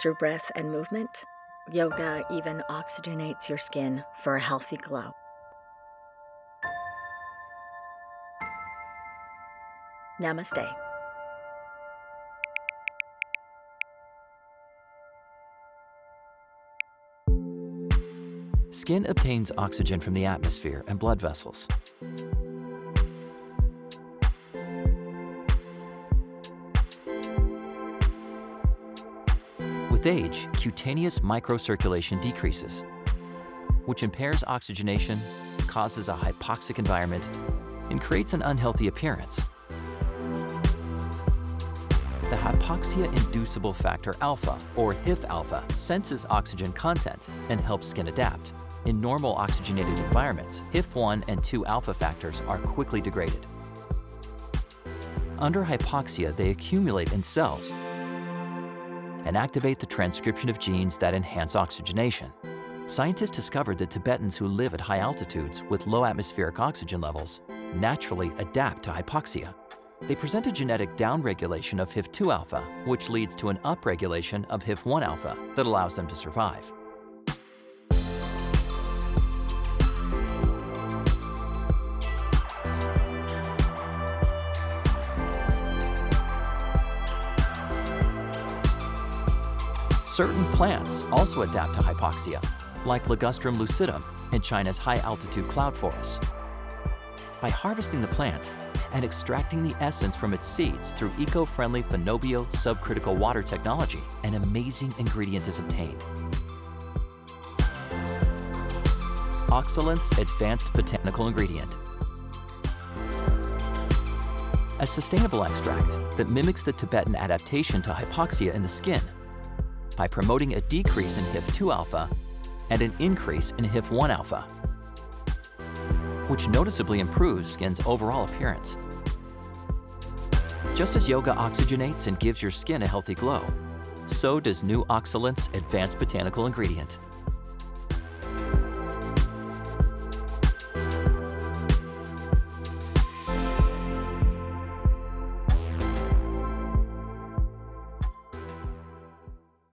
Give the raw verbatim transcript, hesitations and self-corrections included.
through breath and movement. Yoga even oxygenates your skin for a healthy glow. Namaste. Skin obtains oxygen from the atmosphere and blood vessels. With age, cutaneous microcirculation decreases, which impairs oxygenation, causes a hypoxic environment, and creates an unhealthy appearance. The hypoxia-inducible factor alpha, or H I F alpha, senses oxygen content and helps skin adapt. In normal oxygenated environments, H I F one and two alpha factors are quickly degraded. Under hypoxia, they accumulate in cells and activate the transcription of genes that enhance oxygenation. Scientists discovered that Tibetans who live at high altitudes with low atmospheric oxygen levels naturally adapt to hypoxia. They present a genetic downregulation of H I F two alpha, which leads to an upregulation of H I F one alpha that allows them to survive. Certain plants also adapt to hypoxia, like Ligustrum lucidum in China's high-altitude cloud forests. By harvesting the plant and extracting the essence from its seeds through eco-friendly Phenobio subcritical water technology, an amazing ingredient is obtained. Oxylance Advanced Botanical Ingredient. A sustainable extract that mimics the Tibetan adaptation to hypoxia in the skin, by promoting a decrease in H I F two alpha and an increase in H I F one alpha, which noticeably improves skin's overall appearance. Just as yoga oxygenates and gives your skin a healthy glow, so does new Oxylance Advanced Botanical Ingredient.